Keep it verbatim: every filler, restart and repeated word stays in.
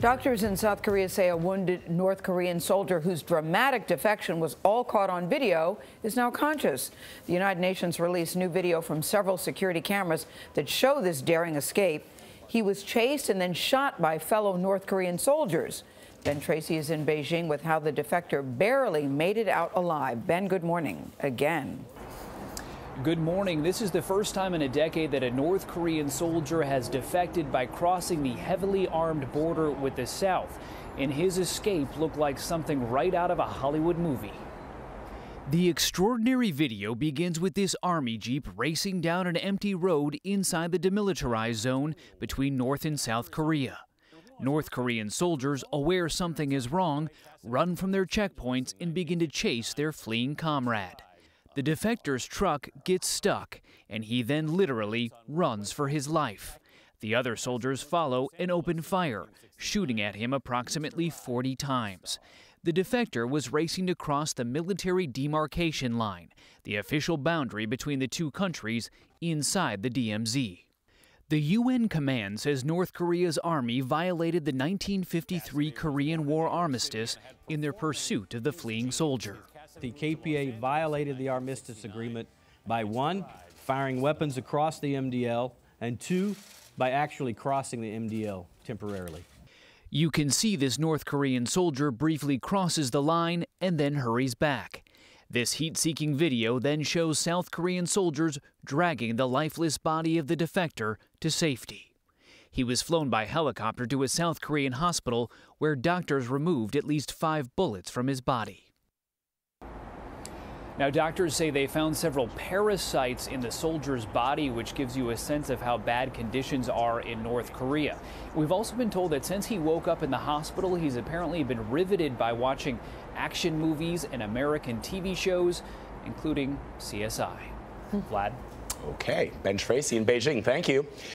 Doctors in South Korea say a wounded North Korean soldier whose dramatic defection was all caught on video is now conscious. The United Nations released new video from several security cameras that show this daring escape. He was chased and then shot by fellow North Korean soldiers. Ben Tracy is in Beijing with how the defector barely made it out alive. Ben, good morning again. Good morning. This is the first time in a decade that a North Korean soldier has defected by crossing the heavily armed border with the South. And his escape looked like something right out of a Hollywood movie. The extraordinary video begins with this army jeep racing down an empty road inside the demilitarized zone between North and South Korea. North Korean soldiers, aware something is wrong, run from their checkpoints and begin to chase their fleeing comrade. The defector's truck gets stuck, and he then literally runs for his life. The other soldiers follow and open fire, shooting at him approximately forty times. The defector was racing to cross the military demarcation line, the official boundary between the two countries inside the D M Z. The U N command says North Korea's army violated the nineteen fifty-three Korean War armistice in their pursuit of the fleeing soldier. The K P A violated the armistice agreement by, one, firing weapons across the M D L, and two, by actually crossing the M D L temporarily. You can see this North Korean soldier briefly crosses the line and then hurries back. This heat-seeking video then shows South Korean soldiers dragging the lifeless body of the defector to safety. He was flown by helicopter to a South Korean hospital where doctors removed at least five bullets from his body. Now, doctors say they found several parasites in the soldier's body, which gives you a sense of how bad conditions are in North Korea. We've also been told that since he woke up in the hospital, he's apparently been riveted by watching action movies and American T V shows, including C S I. Vlad? Okay. Ben Tracy in Beijing. Thank you.